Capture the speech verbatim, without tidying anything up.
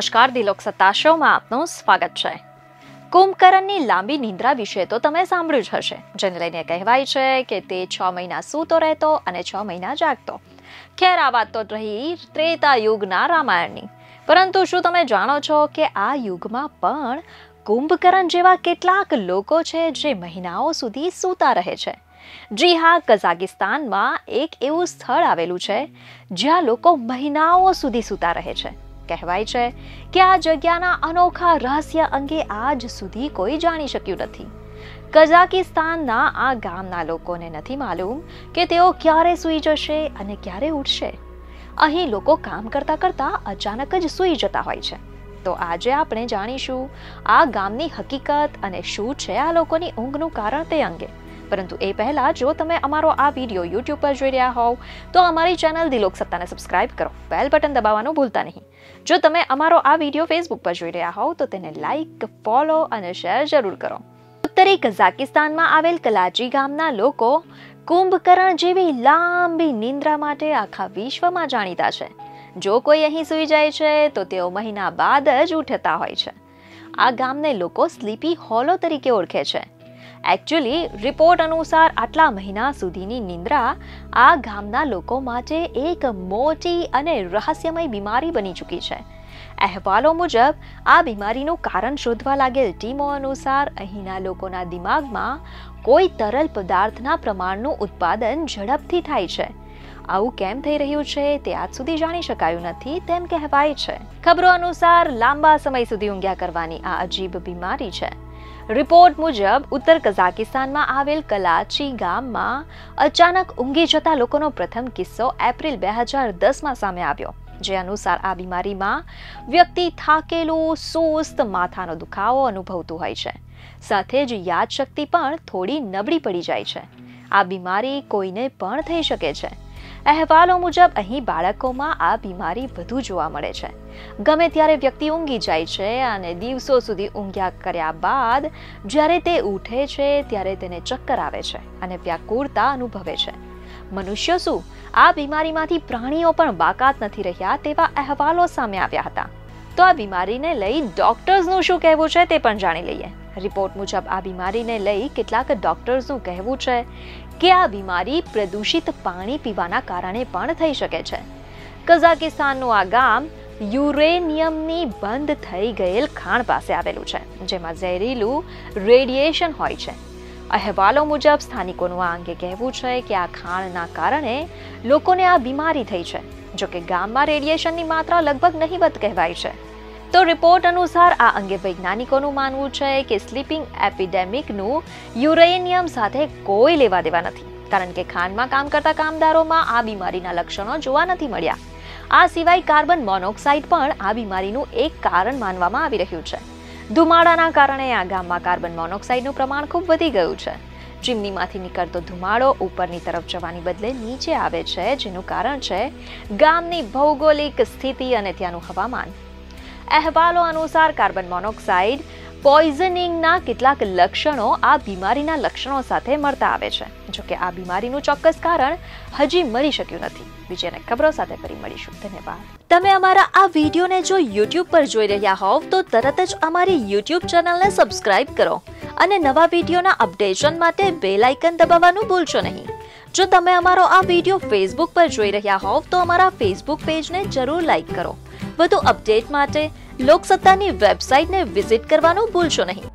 નમસ્કાર દી લોકસત્તા શોમાં આપનું સ્વાગત છે। કુંભકરણની લાંબી નિંદ્રા વિશે તો તમે સાંભળ્યું જ હશે, જેને લઈને કહેવાય છે કે તે છ મહિના સૂતો રહેતો અને છ મહિના જાગતો। ખેર આ વાત તો રહી ત્રેતા યુગના રામાયણની, પરંતુ શું તમે જાણો છો કે આ યુગમાં પણ કુંભકરણ જેવા કેટલાક લોકો છે જે મહિનાઓ સુધી સૂતા રહે છે? जी हाँ, कजाकिस्तान में एक एवं स्थल आवेलू है ज्यां लोको महीनाओं सुधी सूता रहे छे। कहवाय छे के आ जग्याना अनोखा रहस्य अंगे आज सुधी कोई जाणी शक्यु नथी। कजाकिस्तानना आ गामना लोकोने नथी मालूम के तेओ क्यारे सूई जशे अने क्यारे उठशे। अहीं लोको काम करता करता अचानक ज सूई जता होय छे। तो आजे आपणे जाणीशुं आ गामनी हकीकत अने शुं छे आ लोकोनी ऊंघनुं कारण ते अंगे। परंतु ए पहला जो तमे अमारो आ वीडियो यूट्यूब पर जोई रह्या हो तो अमारी चैनल दी लोकसत्ता ने सब्सक्राइब करो, बेल बटन दबाववानुं भूलता नहीं। जो तमे अमारो आ वीडियो फेसबुक पर जोई रह्या हो तो तेने लाइक, फॉलो अने शेर जरूर करो। उत्तरी कजाकिस्तान में आवेल कलाजी गामना लोको कुंभकर्ण जेवी लांबी निंद्रा माटे आखा विश्व में जाणीता छे। जो कोई अहीं सूई जाय छे तो तेओ महीना बाद ज उठता होय छे। आ गामने लोको स्लीपी होलो तरीके ओळखे छे। एक्चुअली रिपोर्ट अनुसार आटला महीना सुधीनी निंद्रा आ गामना लोको माटे एक मोटी अने रहस्यमय बीमारी बनी चूकी है। अहेवालों मुजब आ बीमारीनु कारण शोधवा लागेल टीमों अनुसार अहीना लोकोना दिमाग में कोई तरल पदार्थना प्रमाणनु उत्पादन झड़पथी थाय छे। आवुं केम थई रह्युं छे ते आज सुधी जाणी शकायुं नथी तेम कहेवाय छे। खबरों अनुसार लांबा समय सुधी ऊंघ्या करवानी आ अजीब बीमारी छे। रिपोर्ट मुजब उत्तर कजाकिस्तान में आवेल कलाची गाम में अचानक ऊँघी जता लोकोनो प्रथम किस्सो एप्रिल दो हज़ार दस में सामे आव्यो। जे अनुसार आ बीमारी में व्यक्ति थाकेलू, सुस्त, माथानो दुखावो अनुभवतुं होय छे, साथे ज यादशक्ति पण थोड़ी नबळी पड़ी जाय छे। आ बीमारी कोईने पण थई शके छे। अहेवालों मुजब अहीं बाळकों में आ बीमारी वधु जोवा मळे छे। गमे त्यारे व्यक्ति ऊँघी जाय छे अने दिवसों सुधी ऊँघ्या कर्या बाद ज्यारे ते उठे छे त्यारे तेने चक्कर आवे छे अने व्याकुळता अनुभवे छे। मनुष्य शुं आ बीमारीमांथी प्राणीओ पण बाकात नथी रह्या तेवा अहेवालो सामे आव्या हता। तो आ बीमारीने लई डॉक्टर्सनुं शुं कहेवुं छे ते पण जाणी लईए। रिपोर्ट मुजब आ बीमारीने लई केटलाक डॉक्टर्सनुं कहेवुं छे के आ बीमारी प्रदूषित पानी पीवाना कारणे पण थई शके छे। कजाकिस्ताननुं आ गाम યુરેનિયમની બંધ થઈ ગયેલ ખાણ પાસે આવેલું છે, જેમાં ઝેરીલું રેડિયેશન હોય છે। અહેવાલો મુજબ સ્થાનિકોનું આ અંગે કહેવું છે કે આ ખાણના કારણે લોકોને આ બીમારી થઈ છે। જોકે ગામમાં રેડિયેશનની માત્રા લગભગ નહિવત કહેવાય છે। તો રિપોર્ટ અનુસાર આ અંગે વૈજ્ઞાનિકોનું માનવું છે કે સ્લીપિંગ એપિડેમિકનું યુરેનિયમ સાથે કોઈ લેવા દેવા નથી, કારણ કે ખાણમાં કામ કરતા કામદારોમાં આ બીમારીના લક્ષણો જોવા નથી મળ્યા। आ सिवाय कार्बन मोनोक्साइड पण आ बीमारीनु एक कारण मानवामां आवी रह्युं छे। धुमाडाना कारणे आ गाममां कार्बन मोनोक्साइडनुं प्रमाण खूब वधी गयुं छे। चिमनीमांथी निकळतो धुमाडो उपरनी तरफ जवानी बदले नीचे आवे छे, जेनुं कारण छे गामनी भौगोलिक स्थिति अने त्यानुं हवामान। अहेवालो अनुसार कार्बन मोनोक्साइड पॉइजनिंगना केटलाक लक्षणों आ बीमारीना लक्षणों साथे मळता आवे छे। जो कि आ बीमारीनुं चोक्कस कारण हजी मळी शक्युं नथी। बीजा खबरों साथे फरी मळीशुं। धन्यवाद। तमे अमारा आ वीडियो ने जो यूट्यूब पर जोई रह्या होव तो तरत ज अमारी यूट्यूब चेनल ने सब्सक्राइब करो अने नवा वीडियोना अपडेशन माटे बेल आइकन दबाववानुं भूलशो नहीं। जो तमे अमारो आ वीडियो फेसबुक पर जोई रह्या होव तो अमारा फेसबुक पेज ने जरूर लाइक करो। વધુ અપડેટ માટે લોકસત્તાની વેબસાઇટને વિઝિટ કરવાનું ભૂલશો નહીં।